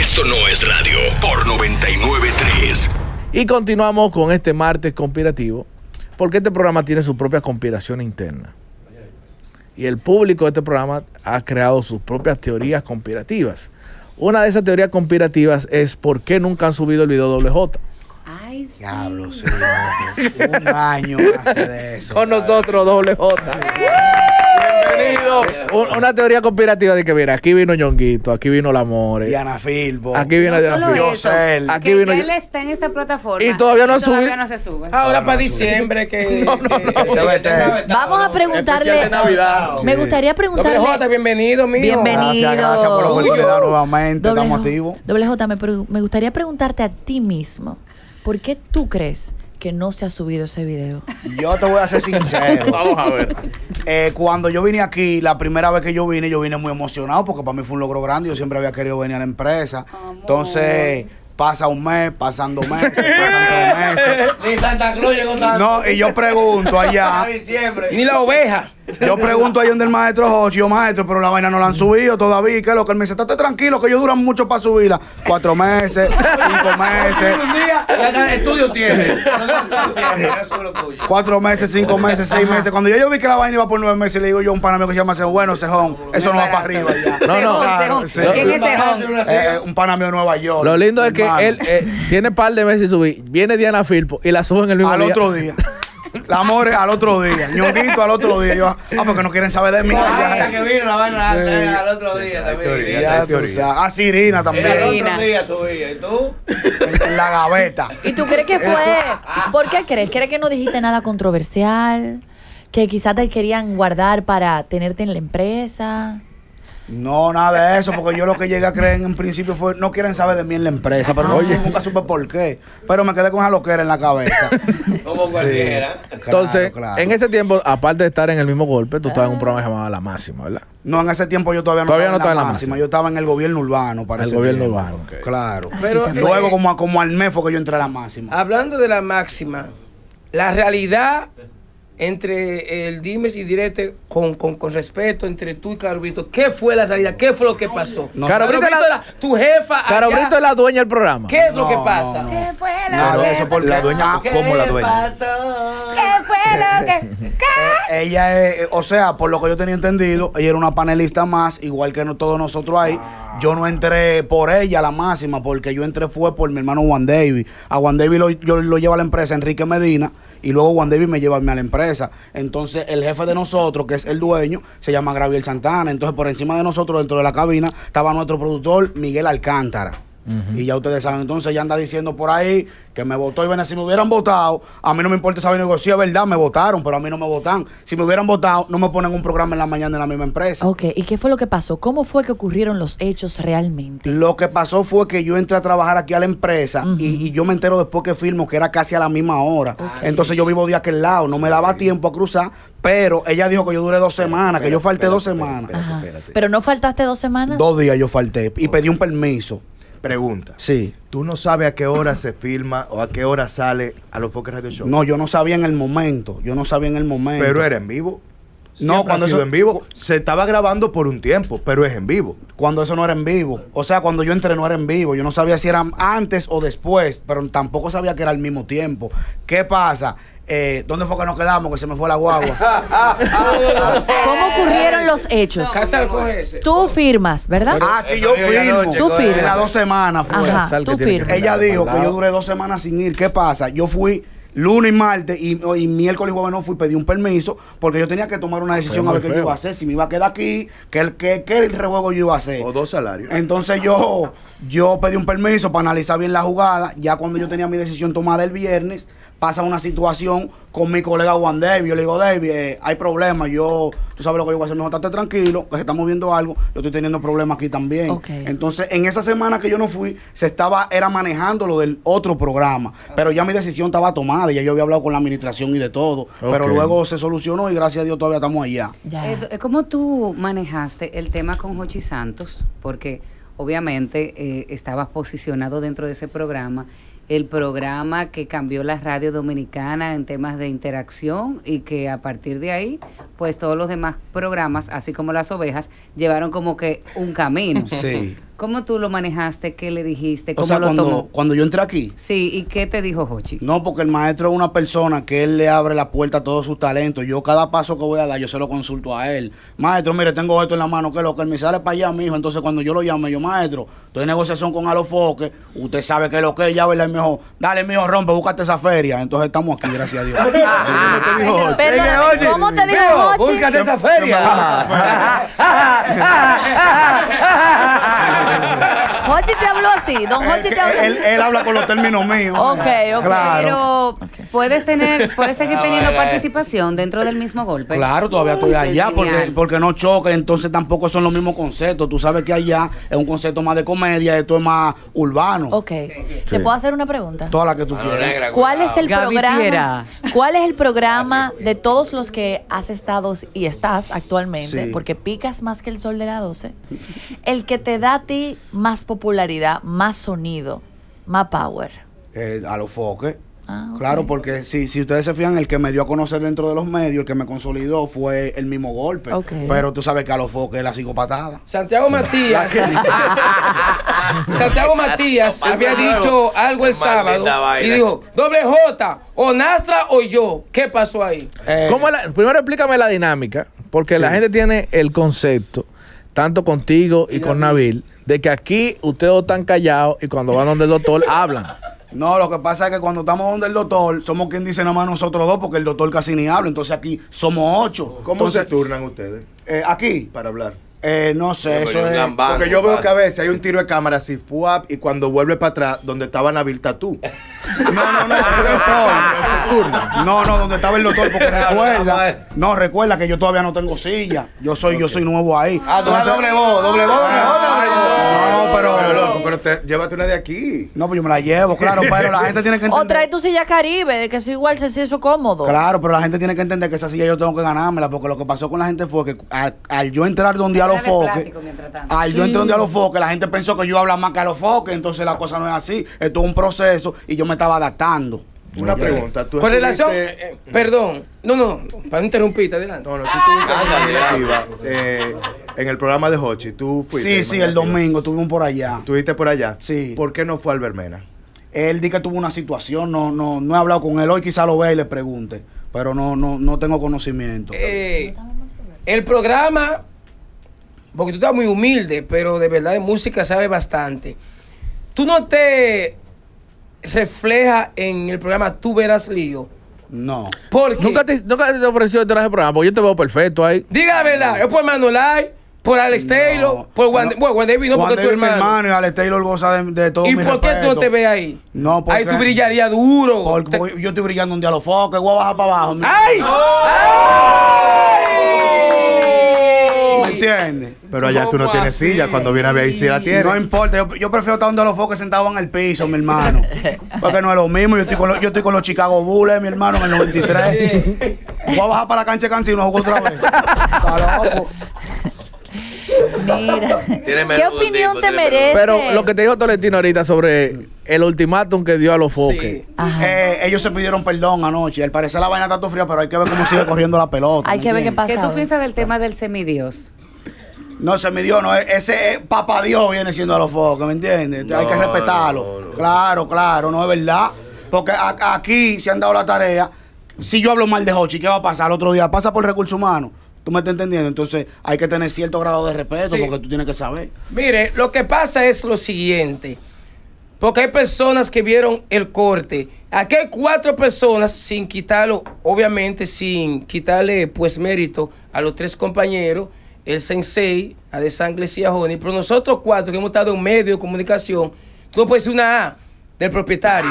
Esto no es radio por 99.3. Y continuamos con este martes conspirativo, porque este programa tiene su propia conspiración interna. Y el público de este programa ha creado sus propias teorías conspirativas. Una de esas teorías conspirativas es ¿por qué nunca han subido el video doble J? Ay, sí. Diablo, sí. Un año hace de eso. Con nosotros, doble J. Bienvenido. Una teoría conspirativa de que, mira, aquí vino Yonguito, aquí vino la More, Diana Filpo, aquí vino no Diana Filpo. Eso, aquí vino él está en esta plataforma. Y todavía no, todavía no se sube. Ahora para diciembre que... Vamos a preguntarle... Me gustaría preguntarle... Doble J, bienvenido, mío. Bienvenido. Gracias por la oportunidad nuevamente. Estamos activos. Doble J, me gustaría preguntarte a ti mismo, ¿por qué tú crees que no se ha subido ese video? Yo te voy a ser sincero. Vamos a ver. Cuando yo vine aquí, la primera vez que yo vine muy emocionado porque para mí fue un logro grande. Yo siempre había querido venir a la empresa. Amor. Entonces, pasa un mes, pasan 2 meses, pasan 3 meses. Ni Santa Cruz llegó tanto. No, y yo pregunto allá. Ni la oveja. Yo pregunto ahí donde el maestro Jochi, yo maestro, pero la vaina no la han subido todavía. ¿Qué es lo que él me dice? Estate tranquilo, que ellos duran mucho para subirla. 4 meses, 5 meses. Un día, el estudio tiene. 4 meses, 5 meses, 6 meses. Cuando yo vi que la vaina iba por 9 meses, le digo yo a un pana mío que se llama Sejón, bueno, Sejón, eso no va para arriba. No, Sejón. ¿Quién es Sejón? Un pana mío de Nueva York. Lo lindo es que él tiene par de meses y subí. Viene Diana Filpo y la suben el mismo día. Al otro día. La More al otro día, Ñonguito al otro día. Yo, porque no quieren saber de mí. Hasta que vino la vaina al otro día también. Ah, Sirina también. Al otro día subía. ¿Y tú? En la gaveta. ¿Y tú crees que fue? ¿Por qué crees? ¿Crees que no dijiste nada controversial? ¿Que quizás te querían guardar para tenerte en la empresa? No, nada de eso, porque yo lo que llegué a creer en principio fue, no quieren saber de mí en la empresa, pero nunca supe por qué. Pero me quedé con esa loquera en la cabeza. Como cualquiera. Sí, claro, entonces, claro. En ese tiempo, aparte de estar en el mismo golpe, tú estabas en un programa llamado La Máxima, ¿verdad? No, en ese tiempo yo todavía no estaba en La Máxima. Yo estaba en el gobierno urbano, parece. El gobierno urbano. Okay. Claro. Pero, luego, como al mes fue que yo entré a La Máxima. Hablando de La Máxima, la realidad... entre el dimes y direte con respeto entre tú y Caro Brito, ¿qué fue la realidad? ¿Qué fue lo que pasó? No, Caro Brito es tu jefa. Caro Brito es la dueña del programa. ¿Qué es lo que pasa? ¿Qué fue lo que pasó? La dueña, ¿cómo la dueña? ¿Qué fue lo que pasó? Ella es, o sea, por lo que yo tenía entendido, ella era una panelista más, igual que todos nosotros ahí. Yo no entré por ella, La Máxima, porque yo entré fue por mi hermano Juan David. A Juan David yo lo llevo a la empresa, Enrique Medina, y luego Juan David me lleva a la empresa. Entonces, el jefe de nosotros, que es el dueño, se llama Gabriel Santana. Entonces, por encima de nosotros, dentro de la cabina, estaba nuestro productor, Miguel Alcántara. Y ya ustedes saben, entonces ya anda diciendo por ahí que me votó y ven, si me hubieran votado, a mí no me importa saber negociar, es verdad, me votaron, pero a mí no me votan. Si me hubieran votado, no me ponen un programa en la mañana en la misma empresa. Ok, ¿y qué fue lo que pasó? ¿Cómo fue que ocurrieron los hechos realmente? Lo que pasó fue que yo entré a trabajar aquí a la empresa y yo me entero después que firmo que era casi a la misma hora. Entonces yo vivo de aquel lado, no me daba tiempo a cruzar. Pero ella dijo que yo duré 2 semanas, que yo falté 2 semanas. ¿Pero no faltaste 2 semanas? 2 días yo falté y pedí un permiso. Pregunta. Sí. ¿Tú no sabes a qué hora se filma o a qué hora sale Alofoke Radio Show? No, yo no sabía en el momento. Yo no sabía en el momento. Pero era en vivo. No, cuando eso en vivo. Se estaba grabando por un tiempo, pero es en vivo. Cuando eso no era en vivo. O sea, cuando yo entré no era en vivo. Yo no sabía si era antes o después, pero tampoco sabía que era al mismo tiempo. ¿Qué pasa? ¿Dónde fue que nos quedamos? Que se me fue la guagua. ¿Cómo ocurrieron los hechos? Tú firmas, ¿verdad? Ah, sí, yo firmo. Tú firmas. Era 2 semanas fue. Ajá, tú firmas. Ella dijo que yo duré 2 semanas sin ir. ¿Qué pasa? Yo fui lunes y martes y miércoles y jueves no fui, pedí un permiso porque yo tenía que tomar una decisión a ver qué yo iba a hacer, si me iba a quedar aquí, qué rejuego yo iba a hacer. O 2 salarios. Entonces yo pedí un permiso para analizar bien la jugada. Ya cuando yo tenía mi decisión tomada el viernes, pasa una situación con mi colega Juan David. Yo le digo, David, hay problemas. Tú sabes lo que yo voy a hacer. No, estate tranquilo, que se está moviendo algo. Yo estoy teniendo problemas aquí también. Okay. Entonces, en esa semana que yo no fui, era manejando lo del otro programa. Pero ya mi decisión estaba tomada. Ya yo había hablado con la administración y de todo. Okay. Pero luego se solucionó y gracias a Dios todavía estamos allá. Yeah. ¿Cómo tú manejaste el tema con Jochi Santos? Porque obviamente estabas posicionado dentro de ese programa. El programa que cambió la radio dominicana en temas de interacción y que a partir de ahí, pues todos los demás programas, así como las ovejas, llevaron como que un camino. Sí. ¿Cómo tú lo manejaste? ¿Qué le dijiste? ¿Cómo lo tomó? Cuando yo entré aquí. Sí, ¿y qué te dijo Jochi? No, porque el maestro es una persona que él le abre la puerta a todos sus talentos. Yo cada paso que voy a dar, yo se lo consulto a él. Maestro, mire, tengo esto en la mano, que lo que él me sale para allá, mijo. Entonces cuando yo lo llamé, yo, maestro, estoy en negociación con Alofoke, usted sabe que lo que es, ya, ¿verdad? Y me dijo, dale, mijo, rompe, búscate esa feria. Entonces estamos aquí, gracias a Dios. Pero, ¿cómo te dijo Jochi? Búscate esa feria. Jochi te habló así, don Jochi te habló. Él habla con los términos míos. Ok, ok. Claro. Pero puedes seguir teniendo participación dentro del mismo golpe. Claro, todavía estoy allá porque no choca, entonces tampoco son los mismos conceptos. Tú sabes que allá es un concepto más de comedia, esto es más urbano. Ok. Sí. ¿Te puedo hacer una pregunta? Toda la que tú quieras. ¿Cuál es el programa de todos los que has estado y estás actualmente? Sí. Porque picas más que el sol de la 12. El que te da a ti más popularidad, más sonido, más power. Alofoke. Ah, okay. Claro, porque si ustedes se fijan, el que me dio a conocer dentro de los medios, el que me consolidó, fue el mismo golpe. Okay. Pero tú sabes que Alofoke es la psicopatada. Santiago Matías. Santiago Matías había dicho algo el sábado y dijo, doble J, o Nastra o yo. ¿Qué pasó ahí? Primero explícame la dinámica, porque la gente tiene el concepto, tanto contigo y con Nabil, de que aquí ustedes están callados y cuando van donde el doctor hablan. No, lo que pasa es que cuando estamos donde el doctor, somos quien dice nomás nosotros dos, porque el doctor casi ni habla. Entonces aquí somos 8. ¿Cómo se turnan ustedes? Aquí. Para hablar. No sé, eso es. Porque yo veo que a veces hay un tiro de cámara así, fuap, y cuando vuelve para atrás, donde estaba Nabil Tatú. No, no, donde estaba el doctor, porque recuerda. No, recuerda que yo todavía no tengo silla. Yo soy nuevo ahí. Ah, tú doble voz. No, pero llévate una de aquí. No, pues yo me la llevo, claro, pero la gente tiene que entender. O trae tu silla Caribe, que es igual, se siente eso cómodo. Claro, pero la gente tiene que entender que esa silla yo tengo que ganármela, porque lo que pasó con la gente fue que al yo entrar donde Alofoke, la gente pensó que yo hablaba más que Alofoke, entonces la cosa no es así. Esto es un proceso y yo me estaba adaptando. Una pregunta. ¿Tú por relación? Perdón. No, para interrumpirte, adelante. No, tú estuviste en el programa de Jochi. Tú fuiste. Sí, el domingo tuvimos por allá. ¿Estuviste por allá? Sí. ¿Por qué no fue Albert Mena? Él dice que tuvo una situación, no he hablado con él hoy, quizá lo vea y le pregunte, pero no tengo conocimiento. El programa, porque tú estás muy humilde, pero de verdad de música sabes bastante. ¿Tú no te refleja en el programa Tú Verás Lío? No. Porque nunca te ofreció el traje de programa, porque yo te veo perfecto ahí. Diga la verdad, es por Manolai, por Alex Taylor, por Juan David, no, porque tú eres hermano y Alex Taylor goza de todo. ¿Y por qué tú no te ves ahí? No, porque ahí tú brillarías duro. Porque yo estoy brillando un día a los focos, voy a bajar para abajo. ¡Ay! ¿Me entiendes? Pero allá tú no tienes silla, cuando viene a ver ahí sí la tienes. No importa, yo prefiero estar donde Alofoke sentado en el piso, mi hermano. Porque no es lo mismo, yo estoy con los Chicago Bulls, mi hermano, en el 93. Voy a bajar para la cancha de Cancino y nos juego otra vez. Está loco. Mira, ¿qué opinión te merece? Pero lo que te dijo Tolentino ahorita sobre el ultimátum que dio Alofoke. Ellos se pidieron perdón anoche. Al parecer la vaina está todo fría, pero hay que ver cómo sigue corriendo la pelota. Hay que ver qué pasa. ¿Qué tú piensas del tema del semidios? No, semidios no, ese papá Dios viene siendo Alofoke, ¿me entiendes? Hay que respetarlo. Claro, no es verdad. Porque aquí se han dado la tarea. Si yo hablo mal de Jochi, ¿qué va a pasar el otro día? Pasa por recursos humanos. ¿Tú me estás entendiendo? Entonces hay que tener cierto grado de respeto, porque tú tienes que saber. Mire, lo que pasa es lo siguiente. Porque hay personas que vieron el corte. Aquí hay 4 personas, sin quitarlo, obviamente, sin quitarle pues mérito a los 3 compañeros, el sensei, a De Sangles y a Joni, pero nosotros 4 que hemos estado en medio de comunicación, tú no puedes decir una A del propietario.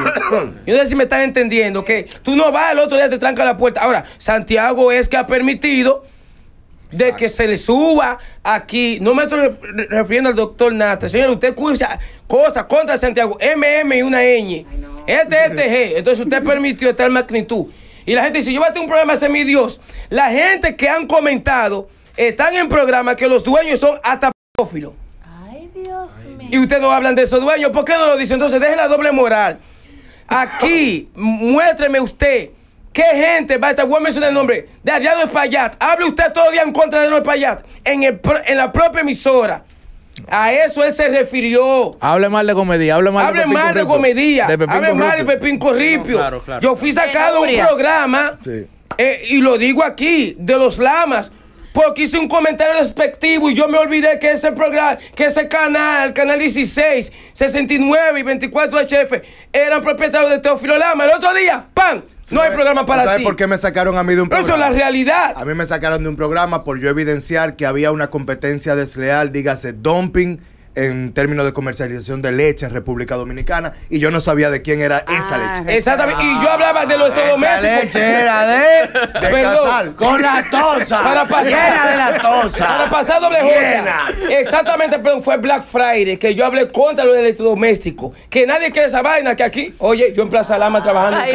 Yo no sé si me estás entendiendo, que tú no vas, el otro día te tranca la puerta. Ahora, Santiago es que ha permitido de que se le suba aquí. No me estoy refiriendo al doctor Nastra. Señor, usted escucha cosas contra Santiago. MM y una ñ. G. Entonces usted permitió tal magnitud. Y la gente dice, yo voy a tener un programa semidios. La gente que han comentado están en programas que los dueños son hasta pedófilos. Ay, Dios mío. Y ustedes no hablan de esos dueños. ¿Por qué no lo dicen? Entonces dejen la doble moral. Aquí, muéstreme usted qué gente va a estar. Voy a mencionar el nombre de Adriano Espaillat. Hable usted todo el día en contra de Adriano Espaillat en la propia emisora. A eso él se refirió. Hable mal de Comedia, hable mal de Pepín Corripio. Hable mal de Comedia, hable mal de Pepín Corripio. No, claro, claro. Yo fui sacado de un programa, sí, y lo digo aquí, de Los Lamas, porque hice un comentario despectivo y yo me olvidé que ese programa, que ese canal, Canal 16, 69 y 24 HF, eran propietarios de Teófilo Lama. El otro día, ¡pam!, no hay programa para ti. ¿Sabes por qué me sacaron a mí de un programa? Eso es la realidad. A mí me sacaron de un programa por yo evidenciar que había una competencia desleal, dígase dumping, en términos de comercialización de leche en República Dominicana, y yo no sabía de quién era esa leche. Exactamente, y yo hablaba de los electrodomésticos. Leche era de Casal. Con lactosa. Para pasar de lactosa. Para pasar doble jornada. Exactamente, pero fue Black Friday que yo hablé contra los electrodomésticos, que nadie quiere esa vaina, que aquí, oye, yo en Plaza Lama trabajando en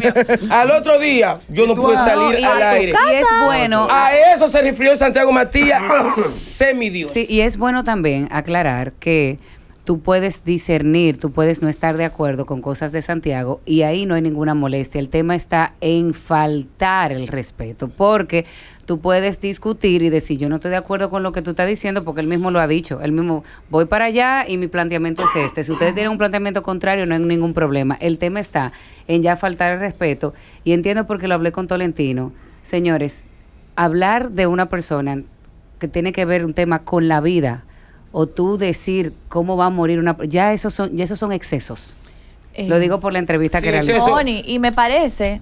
casa. Al otro día yo no pude salir al aire. Y es bueno. A eso se refirió Santiago Matías, semidios. Sí, y es bueno también aclarar que tú puedes discernir, tú puedes no estar de acuerdo con cosas de Santiago y ahí no hay ninguna molestia. El tema está en faltar el respeto, porque tú puedes discutir y decir, yo no estoy de acuerdo con lo que tú estás diciendo, porque él mismo lo ha dicho, él mismo, voy para allá y mi planteamiento es este. Si ustedes tienen un planteamiento contrario, no hay ningún problema. El tema está en ya faltar el respeto, y entiendo porque lo hablé con Tolentino. Señores, hablar de una persona que tiene que ver un tema con la vida, o tú decir cómo va a morir una... Ya esos son excesos. Lo digo por la entrevista, sí, que realmente... Tony, y me parece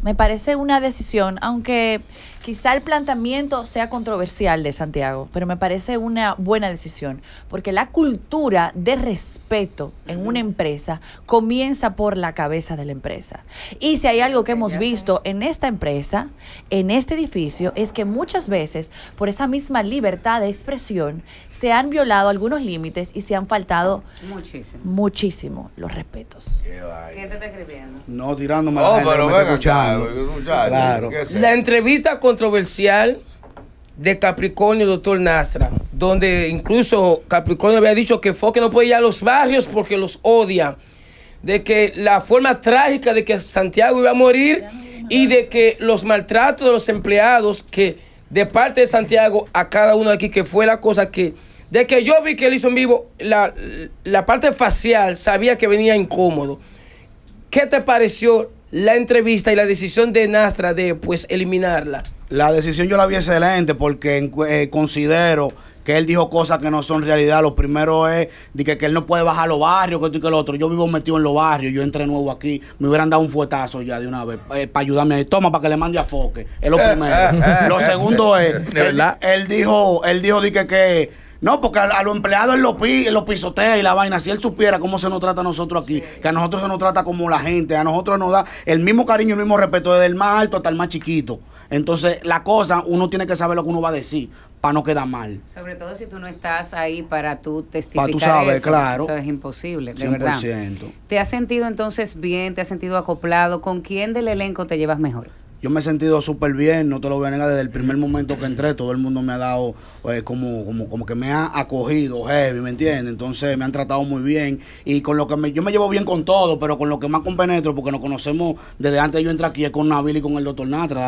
una decisión, aunque quizá el planteamiento sea controversial de Santiago, pero me parece una buena decisión, porque la cultura de respeto en una empresa comienza por la cabeza de la empresa. Y si hay algo que hemos visto en esta empresa, en este edificio, es que muchas veces, por esa misma libertad de expresión, se han violado algunos límites y se han faltado muchísimo los respetos. ¿Quién te está escribiendo? No, tirándome la gente, pero me está escuchando. Claro. La entrevista controversial de Capricornio y Dotol Nastra, donde incluso Capricornio había dicho que Foque no puede ir a los barrios porque los odia, de que la forma trágica de que Santiago iba a morir y de que los maltratos de los empleados que de parte de Santiago a cada uno de aquí, que fue la cosa que, de que yo vi que él hizo en vivo, la parte facial, sabía que venía incómodo. ¿Qué te pareció la entrevista y la decisión de Nastra de pues eliminarla? La decisión yo la vi excelente, porque considero que él dijo cosas que no son realidad. Lo primero es que él no puede bajar los barrios, que esto y que el otro. Yo vivo metido en los barrios, yo entré nuevo aquí, me hubieran dado un fuetazo ya de una vez, para ayudarme. Toma, para que le mande a Foque. Es lo primero. Lo segundo es, él dijo que no, porque a los empleados él los pisotea y la vaina. Si él supiera cómo se nos trata a nosotros aquí, que a nosotros se nos trata como la gente, a nosotros nos da el mismo cariño, el mismo respeto, desde el más alto hasta el más chiquito. Entonces, la cosa, uno tiene que saber lo que uno va a decir, para no quedar mal. Sobre todo si tú no estás ahí para tú testificar, tú sabes, eso, claro. Eso es imposible, de 100%. Verdad. ¿Te has sentido entonces bien? ¿Te has sentido acoplado? ¿Con quién del elenco te llevas mejor? Yo me he sentido súper bien, no te lo voy a negar. Desde el primer momento que entré, todo el mundo me ha dado como que me ha acogido heavy, ¿me entiendes? Entonces me han tratado muy bien, y con lo que yo me llevo bien con todo, pero con lo que más compenetro, porque nos conocemos desde antes de yo entrar aquí, es con Nabil y con el Dotol Nastra.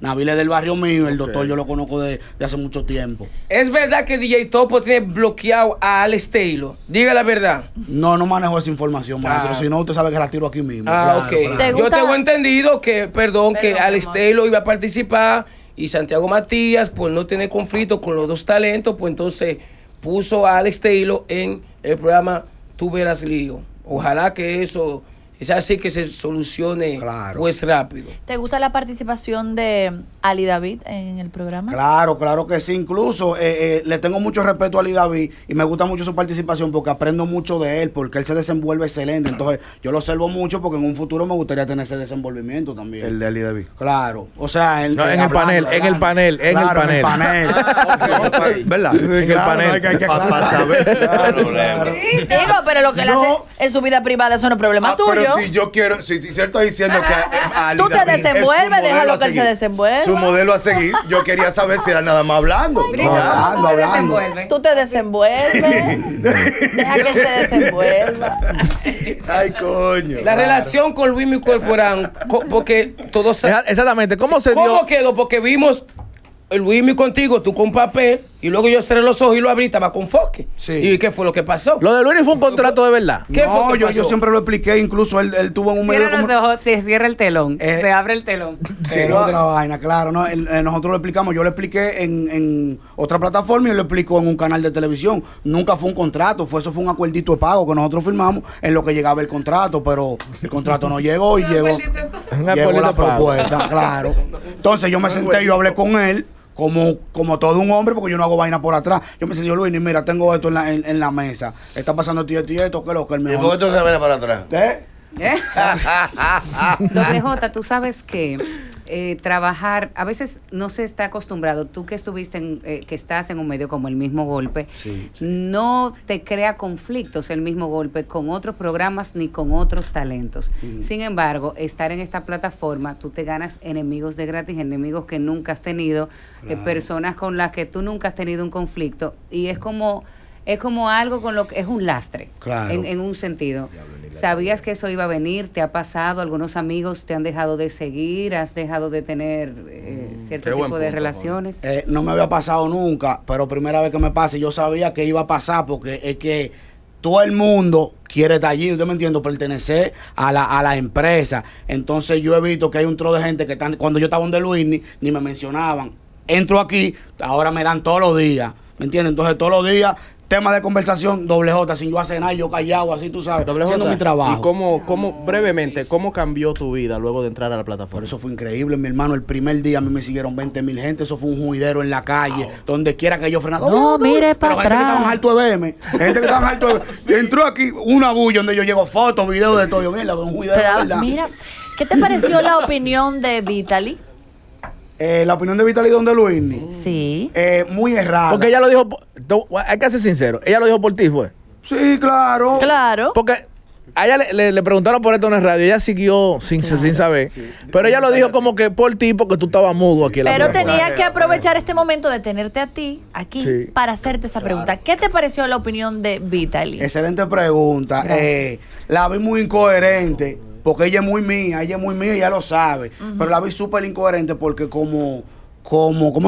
Nabil es del barrio mío, el Dotol yo lo conozco de hace mucho tiempo. ¿Es verdad que DJ Topo tiene bloqueado a Alex Taylor? Diga la verdad. No, no manejo esa información, maestro. Si no, usted sabe que la tiro aquí mismo. Claro, ok. Claro. Yo tengo entendido que, perdón, que Alex Taylor iba a participar y Santiago Matías, pues no tiene conflicto con los dos talentos, pues entonces puso a Alex Taylor en el programa Tú Verás Lío. Ojalá que eso sea así, que se solucione pues rápido. ¿Te gusta la participación de Ali David en el programa? Claro, claro que sí. Incluso le tengo mucho respeto a Ali David y me gusta mucho su participación, porque aprendo mucho de él, porque él se desenvuelve excelente. Entonces yo lo observo mucho, porque en un futuro me gustaría tener ese desenvolvimiento también. El de Ali David. Claro. O sea, en el panel. ¿Verdad? En el panel. Para saber. Claro. Digo, pero lo que él hace en su vida privada, eso no es problema tuyo. Si yo quiero, si te estoy diciendo que tú te desenvuelves, déjalo que él se desenvuelva. Su modelo a seguir. Yo quería saber si era nada más hablando. Hablando. Tú te desenvuelves. Deja que él se desenvuelva. Ay, coño. La relación con Luis Mi Corporán, porque todos... Exactamente. ¿Cómo se dio? ¿Cómo quedó? Porque vimos Luismi contigo, tú con papel, y luego yo cerré los ojos y lo abrí, estaba con Foque. Sí. ¿Y qué fue lo que pasó? Lo de Luismi fue un contrato de verdad. ¿Qué no, fue que pasó? Yo siempre lo expliqué, incluso él tuvo en un medio... Cierra los ojos, se cierra el telón, se abre el telón. Es otra vaina, claro. No, nosotros lo explicamos, yo lo expliqué en otra plataforma y lo explicó en un canal de televisión. Nunca fue un contrato, fue un acuerdito de pago que nosotros firmamos en lo que llegaba el contrato, pero el contrato no llegó y llegó la propuesta, claro. Entonces yo me senté, yo hablé con él, como todo un hombre, porque yo no hago vaina por atrás. Yo me decía, Luis, mira, tengo esto en la mesa. Está pasando esto y esto, que lo que él me... ¿Y por qué tú se viene para atrás? Doble J, tú sabes que trabajar, a veces no se está acostumbrado. Tú que estuviste que estás en un medio como El Mismo Golpe, sí. No te crea conflictos El Mismo Golpe con otros programas ni con otros talentos. Sin embargo, estar en esta plataforma, tú te ganas enemigos de gratis, enemigos que nunca has tenido, personas con las que tú nunca has tenido un conflicto, y es como algo con lo que es un lastre, claro, en un sentido. ¿Sabías que eso iba a venir? ¿Te ha pasado? ¿Algunos amigos te han dejado de seguir? ¿Has dejado de tener cierto tipo de relaciones? No me había pasado nunca, pero primera vez que me pase, yo sabía que iba a pasar, porque es que todo el mundo quiere estar allí, ¿usted me entiende? Pertenecer a la empresa. Entonces yo he visto que hay un tro de gente que están, cuando yo estaba donde Luis ni me mencionaban. Entro aquí, ahora me dan todos los días, ¿me entiendes? Entonces todos los días... Tema de conversación, Doble J, sin yo hacer nada, yo callado, así tú sabes, Doble J, haciendo mi trabajo. ¿Y brevemente, cómo cambió tu vida luego de entrar a la plataforma? Por eso fue increíble, mi hermano. El primer día a mí me siguieron 20,000 gente, eso fue un juidero en la calle, donde quiera que yo frenara. No, mire para atrás. Gente que estaban harto de verme, gente que estaban harto de verme. Entró aquí una bulla donde yo llego fotos, videos de todo, yo, mira, un juidero, ¿verdad? Mira, ¿qué te pareció la opinión de Vitaly? La opinión de Vitaly donde Luismi. Sí. Muy errada. Porque ella lo dijo, hay que ser sincero, ella lo dijo por ti, ¿fue? Sí, claro. Claro. Porque a ella le preguntaron por Esto No Es Radio, ella siguió sin saber. Sí. Pero ella lo dijo como que por ti, porque tú estabas mudo aquí en la plataforma. Pero tenía que aprovechar este momento de tenerte a ti aquí para hacerte esa pregunta. ¿Qué te pareció la opinión de Vitaly? Excelente pregunta. La vi muy incoherente. Porque ella es muy mía, ella lo sabe. Pero la vi súper incoherente porque ¿cómo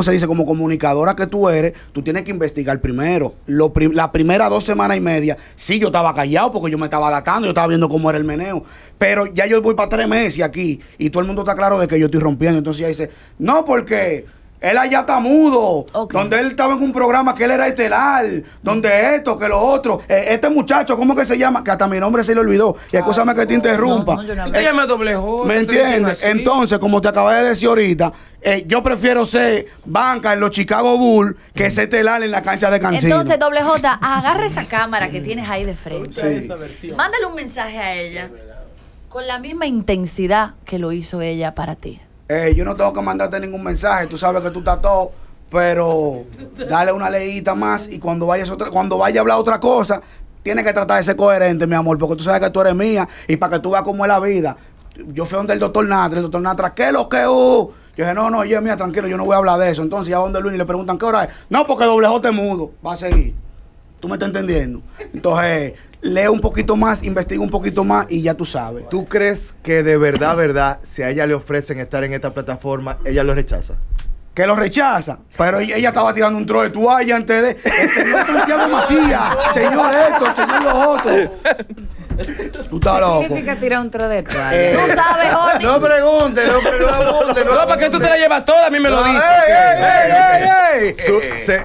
se dice? Como comunicadora que tú eres, tú tienes que investigar primero. La primera 2 semanas y media, sí, yo estaba callado porque yo me estaba adaptando, yo estaba viendo cómo era el meneo. Pero ya yo voy para 3 meses aquí y todo el mundo está claro de que yo estoy rompiendo. Entonces ella dice, no, porque... él allá está mudo, donde él estaba en un programa que él era estelar, donde esto, que lo otro. Este muchacho, ¿cómo que se llama? Que hasta mi nombre se le olvidó. Y escúchame que te interrumpa. Ella me doblejó. ¿Me entiendes? Entonces, como te acabé de decir ahorita, yo prefiero ser banca en los Chicago Bulls que ser estelar en la cancha de Cancino. Entonces, Doble J, agarra esa cámara que tienes ahí de frente. Sí. Mándale un mensaje a ella con la misma intensidad que lo hizo ella para ti. Yo no tengo que mandarte ningún mensaje, tú sabes que tú estás todo, pero dale una leíta más y cuando vaya a hablar otra cosa, tienes que tratar de ser coherente, mi amor, porque tú sabes que tú eres mía y para que tú veas cómo es la vida. Yo fui donde el doctor Nastra, ¿qué es lo que hubo? Yo dije, no, oye, mía, tranquilo, yo no voy a hablar de eso. Entonces ya donde Luis le preguntan, ¿qué hora es? No, porque Doble J te mudo, va a seguir. ¿Tú me estás entendiendo? Entonces, lee un poquito más, investiga un poquito más y ya tú sabes. ¿Tú crees que de verdad, si a ella le ofrecen estar en esta plataforma, ella lo rechaza? Que lo rechaza, pero ella estaba tirando un tro de toalla antes de... El señor Santiago Matías, señor esto, el señor los otros. Tú estás loco. ¿Qué significa tirar un tro de toalla? Tú sabes, Oli. No preguntes. No, ¿para qué tú te la llevas toda? A mí me lo dices.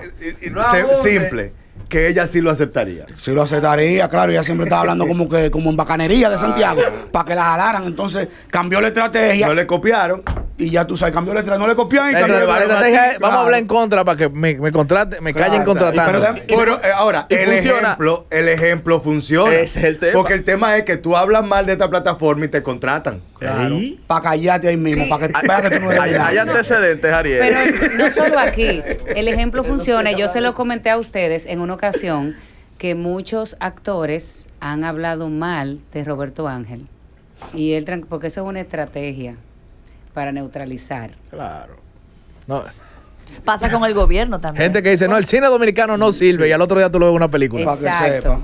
Simple. Que ella sí lo aceptaría. Sí lo aceptaría, claro. Ella siempre estaba hablando como en bacanería de Santiago, para que la jalaran. Entonces, cambió la estrategia. No le copiaron. Y ya tú sabes, cambió la estrategia. No le copiaron y cambió la estrategia. Vamos a hablar en contra para que me callen contratando. Pero ahora, el ejemplo funciona. Es el tema. Porque el tema es que tú hablas mal de esta plataforma y te contratan. Claro. Para callarte ahí mismo. Sí. Para que tú no hay antecedentes, Ariel. Pero no solo aquí. El ejemplo funciona. Yo se lo comenté a ustedes en una ocasión que muchos actores han hablado mal de Roberto Ángel y él, porque eso es una estrategia para neutralizar. Claro. No. Pasa con el gobierno también. Gente que dice, no, el cine dominicano no sirve y al otro día tú lo ves en una película. Exacto.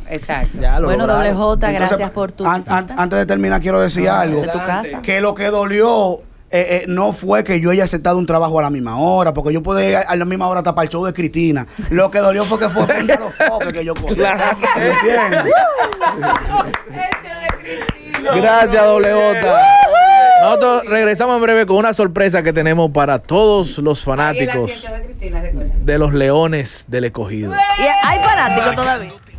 Bueno, Doble J, gracias por tu visita. Antes de terminar, quiero decir algo. De tu casa. Que lo que dolió no fue que yo haya aceptado un trabajo a la misma hora, porque yo podía a la misma hora tapar el show de Cristina. Lo que dolió fue que fue contra los foques que yo cogí. Claro. ¿Entiendes? Gracias, doble J. Nosotros regresamos en breve con una sorpresa que tenemos para todos los fanáticos de los Leones del Escogido. Y hay fanáticos todavía.